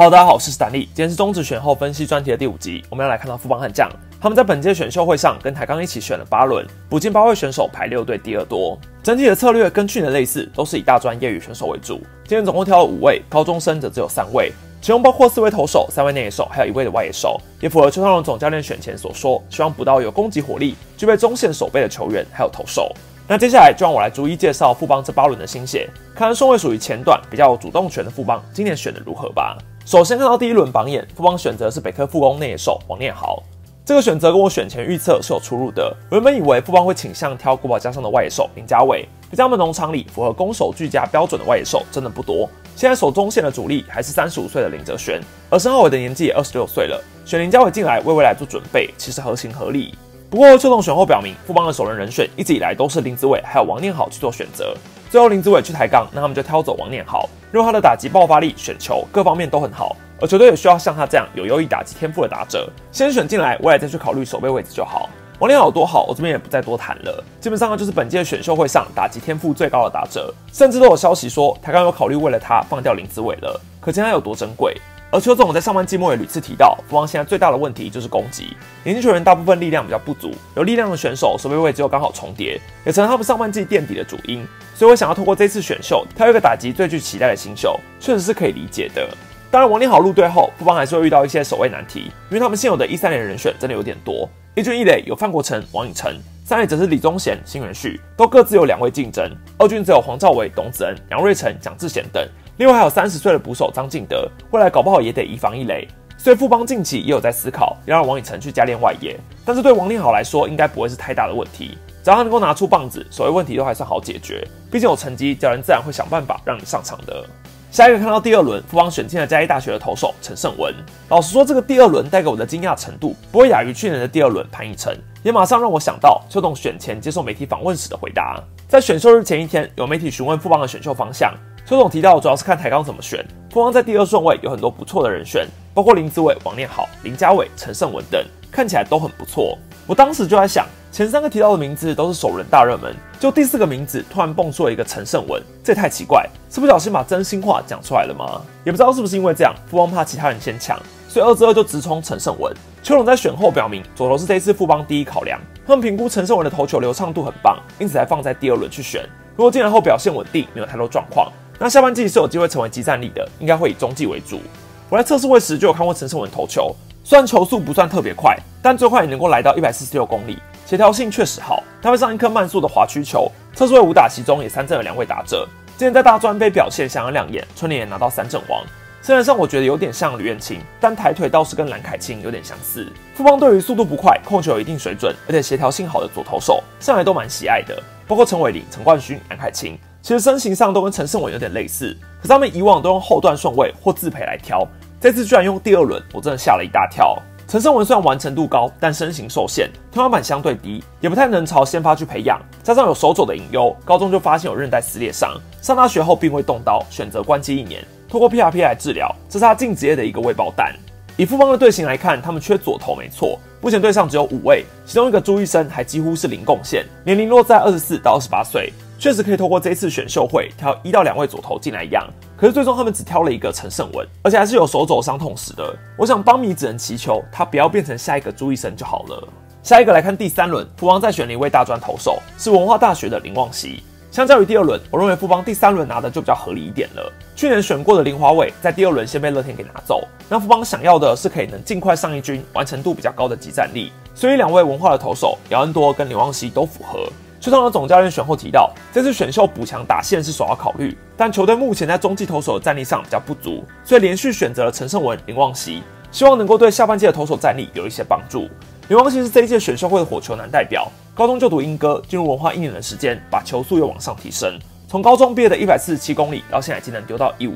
Hello， 大家好，我是史丹利。今天是中职选后分析专题的第5集，我们要来看到富邦悍将，他们在本届选秀会上跟台钢一起选了8轮，补进8位选手排6队第2多。整体的策略跟去年类似，都是以大专业余选手为主。今天总共挑了5位，高中生则只有3位，其中包括4位投手、3位内野手，还有1位的外野手，也符合邱昌荣总教练选前所说，希望捕到有攻击火力、具备中线守备的球员，还有投手。那接下来就让我来逐一介绍富邦这8轮的新血，看看顺位属于前段比较有主动权的富邦今年选的如何吧。首先看到第1轮榜眼，富邦选择是北科副攻内野手王念豪，这个选择跟我选前预测是有出入的。原本以为富邦会倾向挑国宝家上的外野手林家伟，毕竟他们农场里符合攻守俱佳标准的外野手真的不多。现在守中线的主力还是35岁的林哲瑄，而申皓瑋的年纪也26岁了，选林家伟进来为未来做准备，其实合情合理。不过邱总选后表明，富邦的首轮人选一直以来都是林子伟还有王念豪去做选择。最后林子伟去台钢，那他们就挑走王念豪，因为他的打击爆发力、选球各方面都很好，而球队也需要像他这样有优异打击天赋的打者，先选进来，未来再去考虑守备位置就好。王念豪有多好，我这边也不再多谈了，基本上就是本届选秀会上打击天赋最高的打者，甚至都有消息说台钢有考虑为了他放掉林子伟了，可见他有多珍贵。而邱总在上半季末也屡次提到，富邦现在最大的问题就是攻击，年轻球员大部分力量比较不足，有力量的选手守备位置又刚好重叠，也成了他们上半季垫底的主因，所以我想要透过这次选秀挑一个打击最具期待的新秀，确实是可以理解的。当然王念豪入队后，富邦还是会遇到一些守卫难题，因为他们现有的1-3垒人选真的有点多，一军一垒有范国成、王以诚，3垒则是李宗贤、辛元旭，都各自有2位竞争，二军则有黄兆伟、董子恩、杨瑞成、蒋志贤等。另外还有30岁的捕手张敬德，未来搞不好也得移防一垒，所以富邦近期也有在思考要让王以诚去加练外野，但是对王念豪来说应该不会是太大的问题，只要他能够拿出棒子，所有问题都还算好解决，毕竟有成绩，教练自然会想办法让你上场的。下一个看到第2轮，富邦选进了嘉义大学的投手陈胜文。老实说，这个第2轮带给我的惊讶程度不会亚于去年的第2轮潘奕晨，也马上让我想到邱董选前接受媒体访问时的回答。在选秀日前一天，有媒体询问富邦的选秀方向，邱董提到主要是看台钢怎么选，富邦在第2顺位有很多不错的人选，包括林子伟、王念豪、林家伟、陈胜文等，看起来都很不错。我当时就在想，前3个提到的名字都是首轮大热门，就第4个名字突然蹦出了一个陈胜文，这也太奇怪，是不小心把真心话讲出来了吗？也不知道是不是因为这样，富邦怕其他人先抢，所以2-2就直冲陈胜文。邱总在选后表明，左投是这一次富邦第1考量，他们评估陈胜文的投球流畅度很棒，因此才放在第2轮去选。如果进来后表现稳定，没有太多状况，那下半季是有机会成为即战力的，应该会以中继为主。我在测试位时就有看过陈胜文投球，虽然球速不算特别快，但最快也能够来到146公里，协调性确实好。搭配上一颗慢速的滑曲球，测试位5打席中也3振了2位打者。今年在大专杯表现相当亮眼，春联也拿到3振王。虽然上我觉得有点像吕彦青，但抬腿倒是跟蓝凯清有点相似。富邦对于速度不快、控球有一定水准，而且协调性好的左投手，上来都蛮喜爱的，包括陈伟林、陈冠勋、蓝凯清。其实身形上都跟陈胜文有点类似，可是他们以往都用后段顺位或自培来挑，这次居然用第2轮，我真的吓了一大跳。陈胜文虽然完成度高，但身形受限，天花板相对低，也不太能朝先发去培养，加上有手肘的隐忧，高中就发现有韧带撕裂伤，上大学后并未动刀，选择关机1年，透过 PRP 来治疗，这是他进职业的一个未爆弹。以富邦的队形来看，他们缺左投没错，目前队上只有5位，其中一个朱医生还几乎是0贡献，年龄落在24到28岁。确实可以透过这一次选秀会挑1到2位左投进来一样，可是最终他们只挑了一个陈胜文，而且还是有手肘伤痛史的。我想邦迷只能祈求他不要变成下一个朱医生就好了。下一个来看第3轮，富邦再选了1位大专投手，是文化大学的林旺熙。相较于第2轮，我认为富邦第3轮拿的就比较合理一点了。去年选过的林华伟在第2轮先被乐天给拿走，那富邦想要的是可以能尽快上一军、完成度比较高的即战力，所以2位文化的投手姚恩多跟林旺熙都符合。邱昌荣总教练选后提到，这次选秀补强打线是首要考虑，但球队目前在中继投手的战力上比较不足，所以连续选择了陈胜文、林旺熙，希望能够对下半季的投手战力有一些帮助。林旺熙是这一届选秀会的火球男代表，高中就读莺歌，进入文化1年的时间，把球速又往上提升，从高中毕业的147公里到现在已经能丢到151，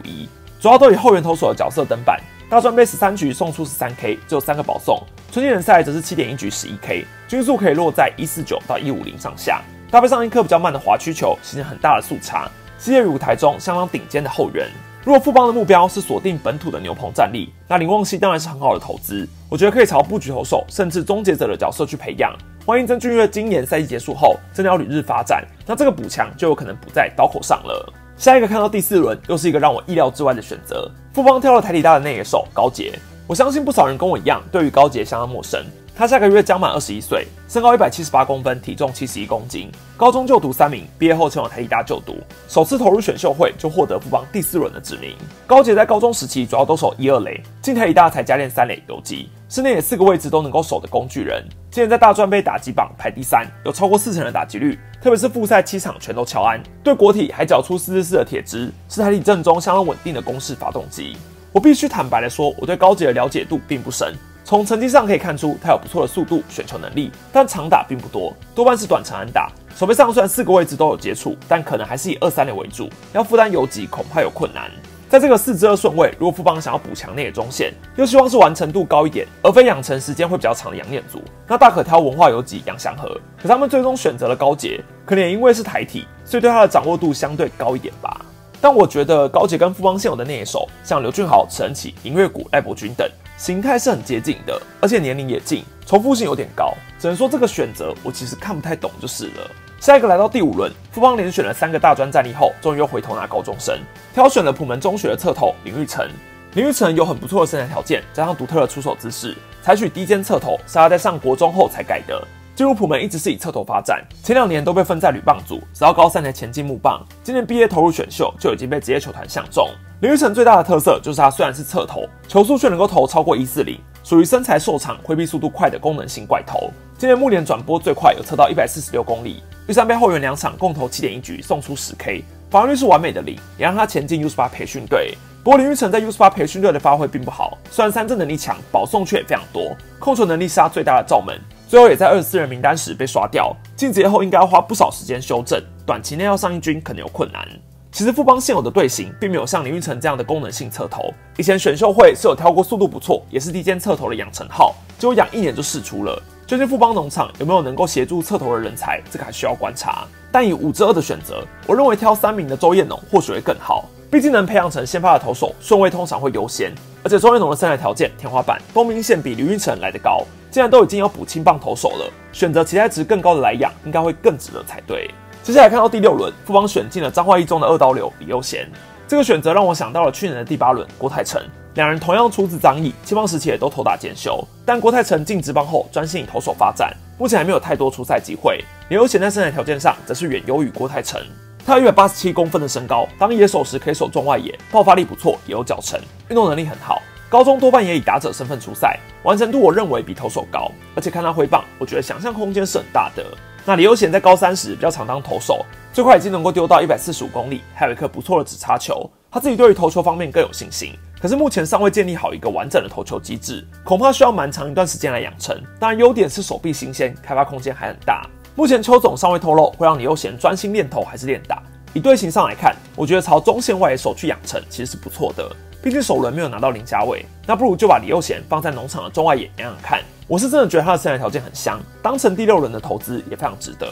主要都以后援投手的角色登板。大专杯13局送出13K， 只有3个保送；春季联赛则是7.1局11K， 均速可以落在149到150上下。搭配上一颗比较慢的滑曲球，形成很大的速差，是业余舞台中相当顶尖的后援。如果富邦的目标是锁定本土的牛棚战力，那林旺熙当然是很好的投资。我觉得可以朝布局投手，甚至终结者的角色去培养。万一曾俊岳今年赛季结束后真的要旅日发展，那这个补强就有可能不在刀口上了。下一个看到第四轮，又是一个让我意料之外的选择。富邦挑了台体大的内野手高捷，我相信不少人跟我一样，对于高捷相当陌生。他下个月将满21岁，身高178公分，体重71公斤，高中就读3名，毕业后前往台体大就读，首次投入选秀会就获得富邦第四轮的指名。高捷在高中时期主要都守1、2垒，进台体大才加练3垒游击，是内野4个位置都能够守的工具人。今年在大专杯打击榜排第3，有超过40%的打击率，特别是复赛7场全都敲安，对国体还缴出444的铁支，是台体阵中相当稳定的攻势发动机。我必须坦白的说，我对高捷的了解度并不深。从成绩上可以看出，他有不错的速度、选球能力，但长打并不多，多半是短程安打。手背上虽然4个位置都有接触，但可能还是以2、3垒为主，要负担游击恐怕有困难。在这个4-2顺位，如果富邦想要补强内野中线，又希望是完成度高一点，而非养成时间会比较长的杨念祖，那大可挑文化游击杨祥和。可他们最终选择了高捷，可能也因为是台体，所以对他的掌握度相对高一点吧。但我觉得高捷跟富邦现有的内野手，像刘俊豪、陈启、林月谷、赖柏君等，形态是很接近的，而且年龄也近，重复性有点高，只能说这个选择我其实看不太懂就是了。下一个来到第5轮，富邦连选了3个大专战力后，终于又回头拿高中生，挑选了普门中学的侧投林育成。林育成有很不错的身材条件，加上独特的出手姿势，采取低肩侧投是他在上国中后才改的。进入普门一直是以侧投发展，前2年都被分在旅棒组，直到高3才前进木棒。今年毕业投入选秀，就已经被职业球团相中。林育成最大的特色就是他虽然是侧投，球速却能够投超过140，属于身材瘦长、挥臂速度快的功能性怪投。今年木联转播最快有测到146公里，U3杯后援2场共投7.1局，送出10K， 防御率是完美的0，也让他前进 U18 培训队。不过林育成在 U18 培训队的发挥并不好，虽然三振能力强，保送却也非常多，控球能力是他最大的罩门。最后也在24人名单时被刷掉，进职业后应该要花不少时间修正，短期内要上一军可能有困难。其实富邦现有的队形并没有像林育成这样的功能性侧投，以前选秀会是有挑过速度不错，也是低肩侧投的养成号，结果养1年就释出了。究竟富邦农场有没有能够协助侧投的人才，这个还需要观察。但以5-2的选择，我认为挑3名的周彦农或许会更好，毕竟能培养成先发的投手，顺位通常会优先。而且周彦农的身材条件天花板都明显比林育成来得高，既然都已经要补青棒投手了，选择期待值更高的来养，应该会更值得才对。接下来看到第6轮，富邦选进了彰化一中的2刀流李佑贤，这个选择让我想到了去年的第8轮郭泰成，两人同样出自彰义，青棒时期也都投打兼修，但郭泰成进职棒后专心以投手发展，目前还没有太多出赛机会。李佑贤在身材条件上则是远优于郭泰成，他有187公分的身高，当野手时可以守中外野，爆发力不错，也有脚程，运动能力很好。高中多半也以打者身份出赛，完成度我认为比投手高，而且看他挥棒，我觉得想象空间是很大的。那李佑贤在高3时比较常当投手，最快已经能够丢到145公里，还有一颗不错的直插球。他自己对于投球方面更有信心，可是目前尚未建立好一个完整的投球机制，恐怕需要蛮长一段时间来养成。当然，优点是手臂新鲜，开发空间还很大。目前邱总尚未透露会让李佑贤专心练投还是练打。以队形上来看，我觉得朝中线外野手去养成其实是不错的。毕竟首轮没有拿到林家伟，那不如就把李佑贤放在农场的中外野养养看。我是真的觉得他的身材条件很香，当成第6轮的投资也非常值得。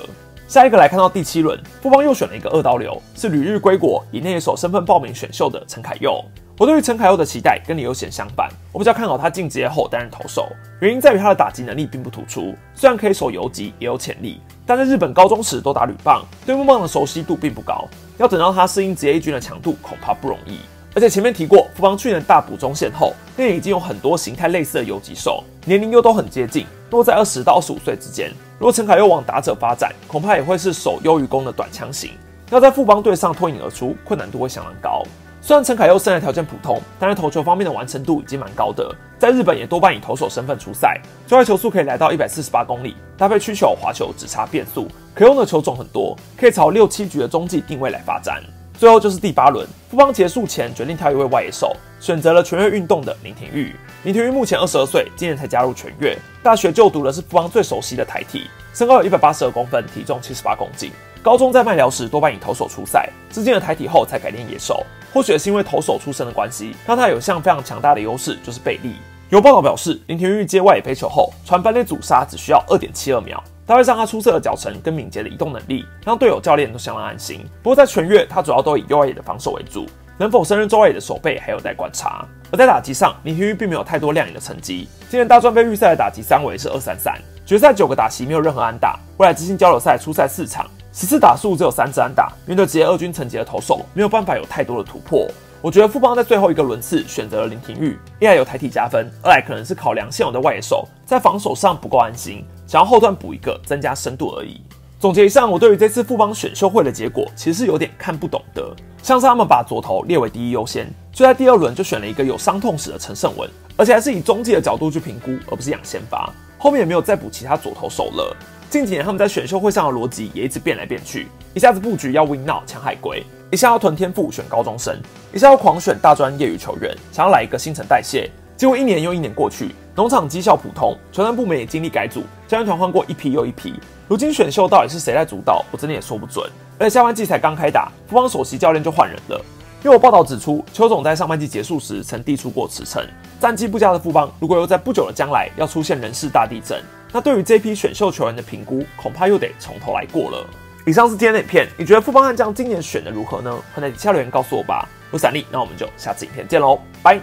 下一个来看到第7轮，富邦又选了一个2刀流，是旅日归国以内野手身份报名选秀的陈凯佑。我对于陈凯佑的期待跟李佑贤相反，我比较看好他进职业后担任投手，原因在于他的打击能力并不突出，虽然可以守游击也有潜力，但在日本高中时都打旅棒，对木棒的熟悉度并不高，要等到他适应职业一军的强度恐怕不容易。而且前面提过，富邦去年大补中线后，内野已经有很多形态类似的游击手，年龄又都很接近，落在20到25岁之间。如果陈凯佑往打者发展，恐怕也会是守优于攻的短枪型，要在富邦队上脱颖而出，困难度会相当高。虽然陈凯佑身材条件普通，但是投球方面的完成度已经蛮高的，在日本也多半以投手身份出赛，最快球速可以来到148公里，搭配曲球、滑球、直插、变速，可用的球种很多，可以朝6-7局的中继定位来发展。最后就是第8轮，富邦结束前决定挑一位外野手，选择了全越运动的林庭玉。林庭玉目前22岁，今年才加入全越，大学就读的是富邦最熟悉的台体，身高有182公分，体重78公斤。高中在麦寮时多半以投手出赛，至今的台体后才改练野手，或许也是因为投手出身的关系，让他有一项非常强大的优势，就是背力。有报道表示，林庭玉接外野飞球后，传班内阻杀只需要 2.72 秒。他会让他出色的脚程跟敏捷的移动能力，让队友教练都相当安心。不过在全越，他主要都以右外野的防守为主，能否胜任中外野的守备还有待观察。而在打击上，林庭玉并没有太多亮眼的成绩。今年大专杯预赛的打击3围是233，决赛9个打席没有任何安打。未来之星交流赛出赛4场， 14打数只有3支安打，面对职业二军层级的投手，没有办法有太多的突破。我觉得富邦在最后一个轮次选择了林庭玉，一来有台体加分，二来可能是考量现有的外野手在防守上不够安心，想要后段补一个增加深度而已。总结一下，我对于这次富邦选秀会的结果其实是有点看不懂的，像是他们把左投列为第一优先，就在第二轮就选了一个有伤痛史的陈胜文，而且还是以中继的角度去评估，而不是养先发，后面也没有再补其他左投手了。近几年他们在选秀会上的逻辑也一直变来变去，一下子布局要 win now 抢海龟，一下要囤天赋选高中生，一下要狂选大专业余球员，想要来一个新陈代谢。结果一年又一年过去，农场绩效普通，球探部门也经历改组，教练团换过一批又一批。如今选秀到底是谁在主导，我真的也说不准。而且下半季才刚开打，富邦首席教练就换人了。因为我报道指出，邱总在上半季结束时曾递出过辞呈，战绩不佳的富邦，如果又在不久的将来要出现人事大地震，那对于这批选秀球员的评估，恐怕又得从头来过了。以上是今天的影片，你觉得富邦悍将今年选的如何呢？欢迎在底下留言告诉我吧。我是闪力，那我们就下次影片见喽，拜。